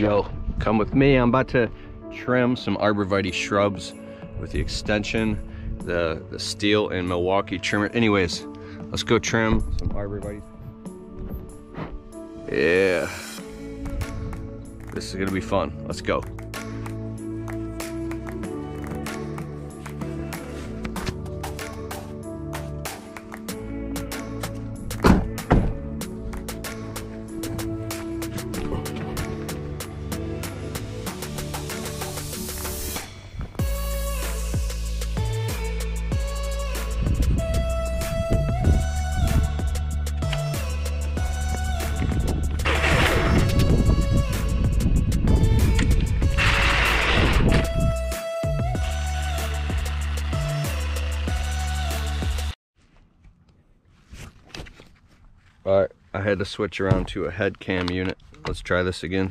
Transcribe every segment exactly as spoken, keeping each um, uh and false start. Yo, come with me. I'm about to trim some arborvitae shrubs with the extension, the, the steel and Milwaukee trimmer. Anyways, let's go trim some arborvitae. Yeah, this is gonna be fun. Let's go. All right, I had to switch around to a head cam unit. Let's try this again.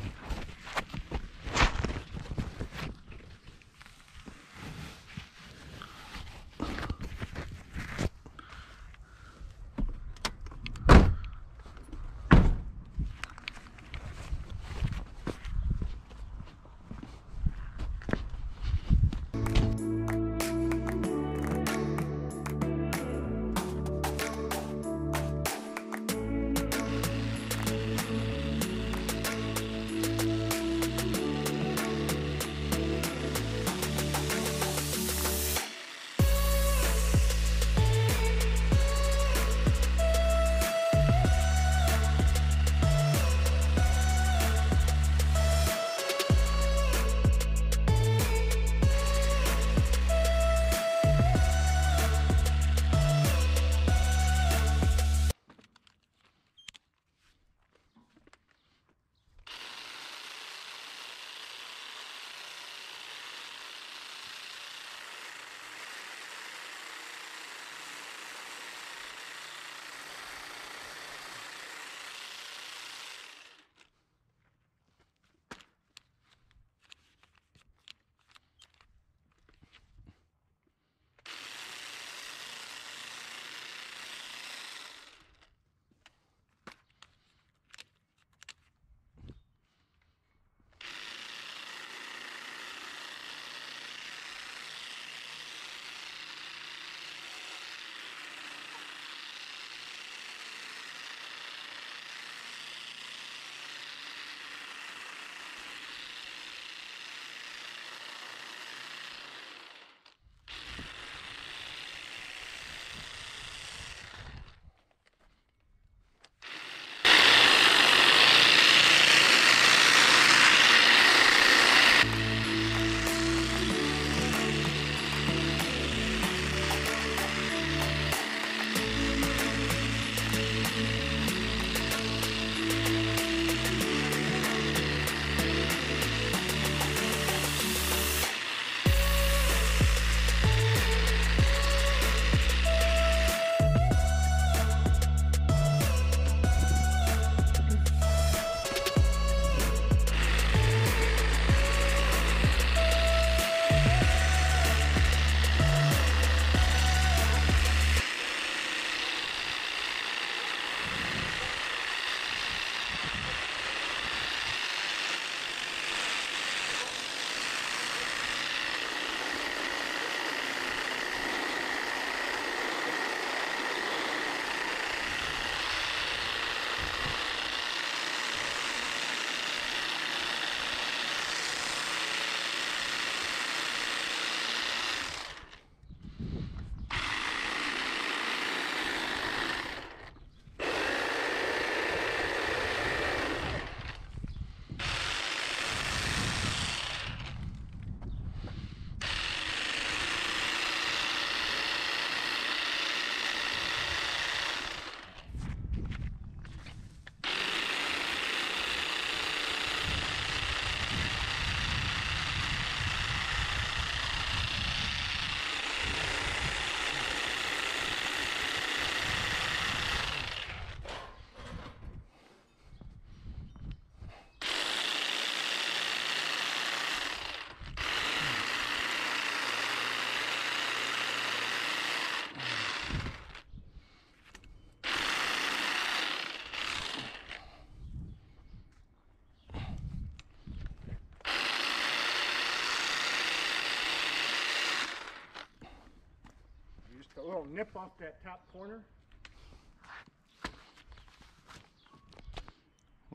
nip off that top corner.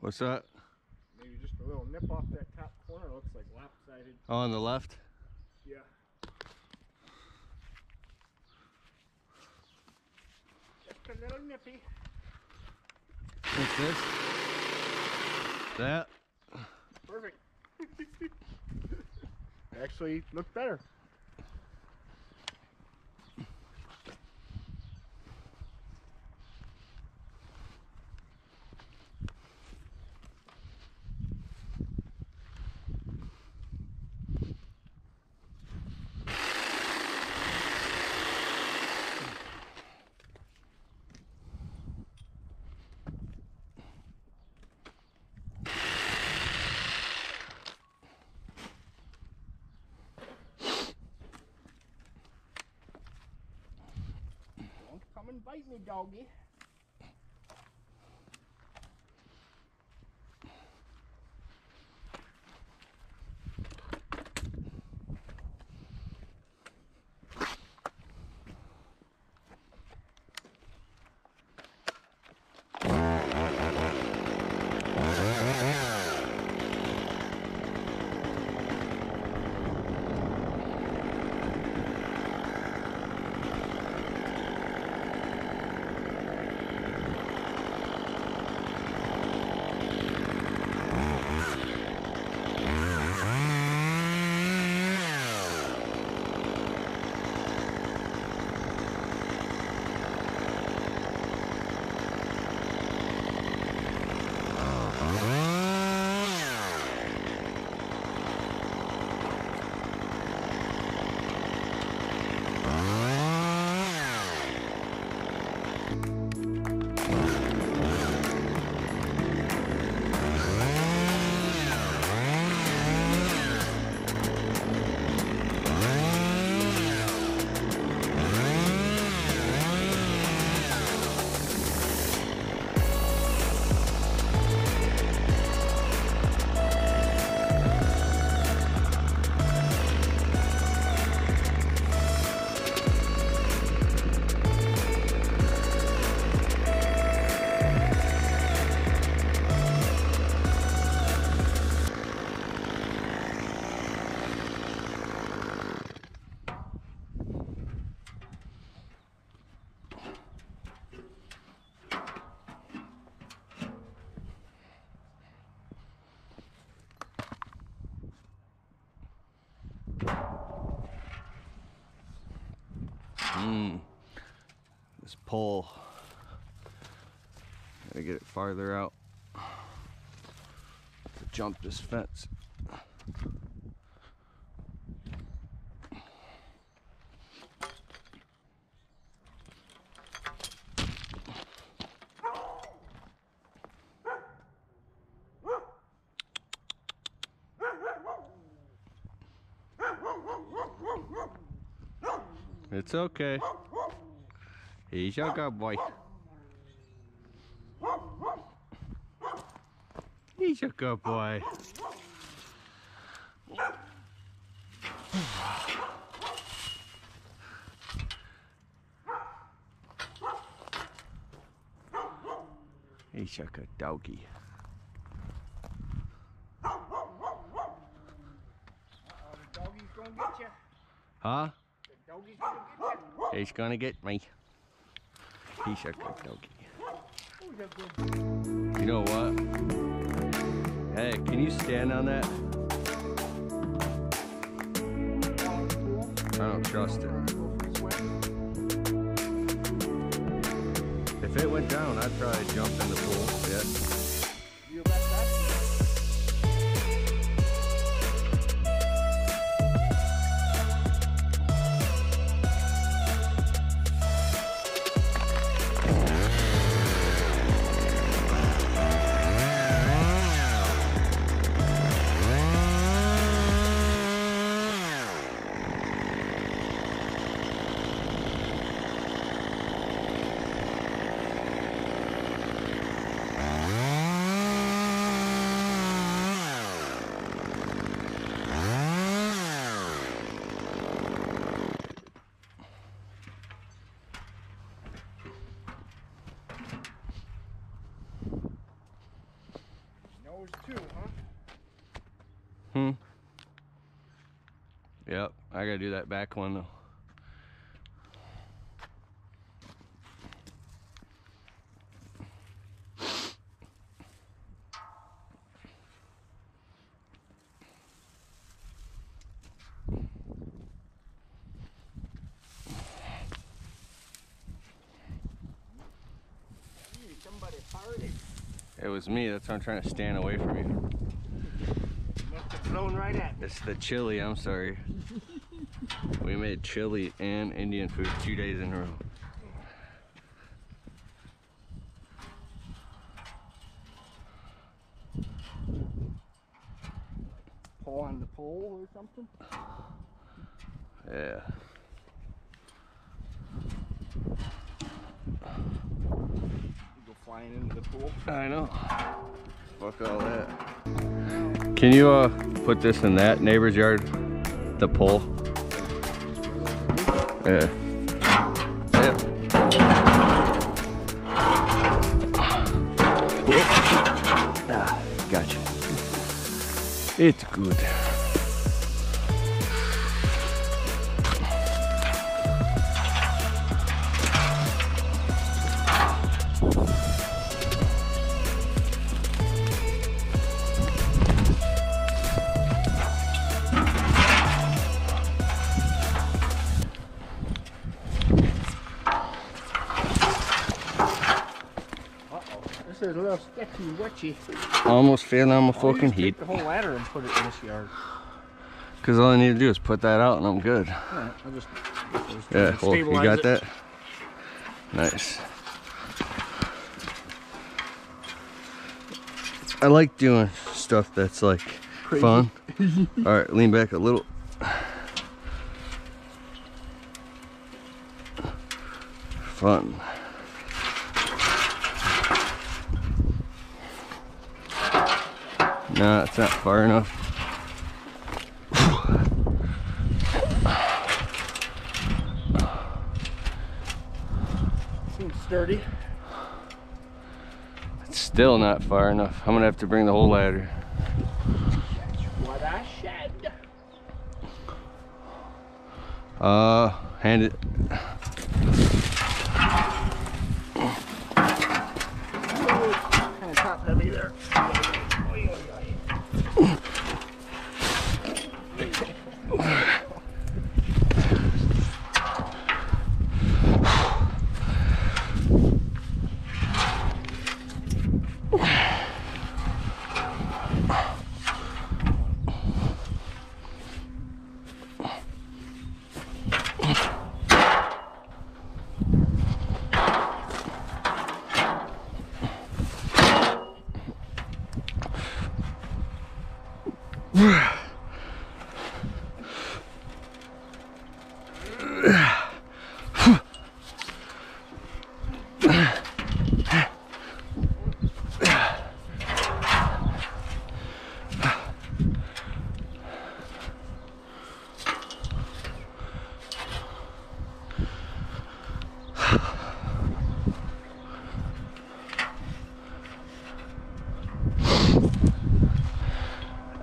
What's that? Maybe just a little nip off that top corner. It looks like lopsided. Oh, on the left? Yeah. Just a little nippy. What's this? That? Perfect. Actually looked better. Come and bite me, doggy. Mm. This pole, gotta get it farther out to jump this fence. It's okay. He's your good boy. He's your good boy. He's your good doggy. Uh-oh, the doggy's gonna get you. Huh? Doggy's gonna get He's gonna get me. He's a good doggy. You know what? Hey, can you stand on that? I don't trust it. If it went down, I'd probably jump in the pool. Yeah. All right. Always two, huh? Hmm. Yep, I gotta do that back one though. Somebody fired it. It was me. That's why I'm trying to stand away from you. It must have blown right at me. It's the chili. I'm sorry. We made chili and Indian food two days in a row. Paw on the pole or something? Yeah. Flying into the pool. I know. Fuck all that. Can you uh put this in that neighbor's yard? The pole. Yeah. Yep. Yep. Ah, gotcha. It's good. This is a little sticky, wetchy. Almost fell on my fucking heat. The whole ladder and put it in this yard. Cause all I need to do is put that out and I'm good. All right, I'll just, I'll just yeah, well, you got it. That? Nice. I like doing stuff that's like crazy. Fun. All right, lean back a little. Fun. No, it's not far enough. Seems sturdy. It's still not far enough. I'm gonna have to bring the whole ladder. That's what I said. Uh, hand it. Oh, kind of top heavy there.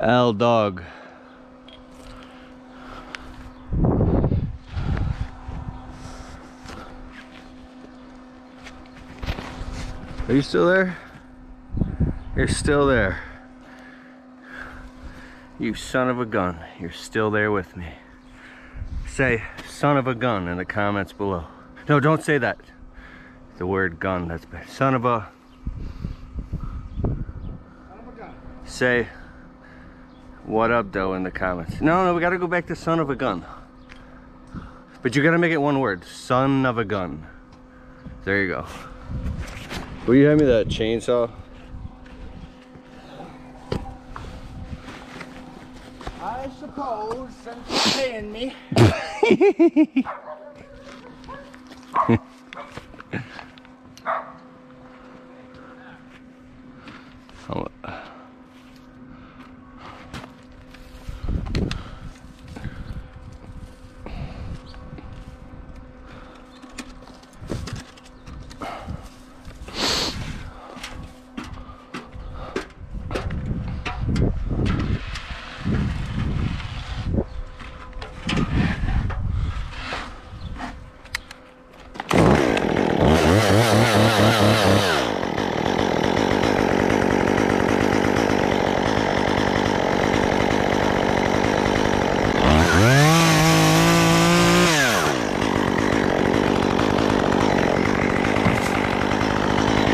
L dog. Are you still there? You're still there. You son of a gun. You're still there with me. Say son of a gun in the comments below. No, don't say that. The word gun, that's bad. Son of a... Son of a gun. Say... What up, though, in the comments. No, no, we gotta go back to son of a gun. But you gotta make it one word. Son of a gun. There you go. Will you hand me that chainsaw? I suppose, since you're paying me. Hold on.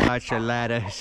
Watch your ladders.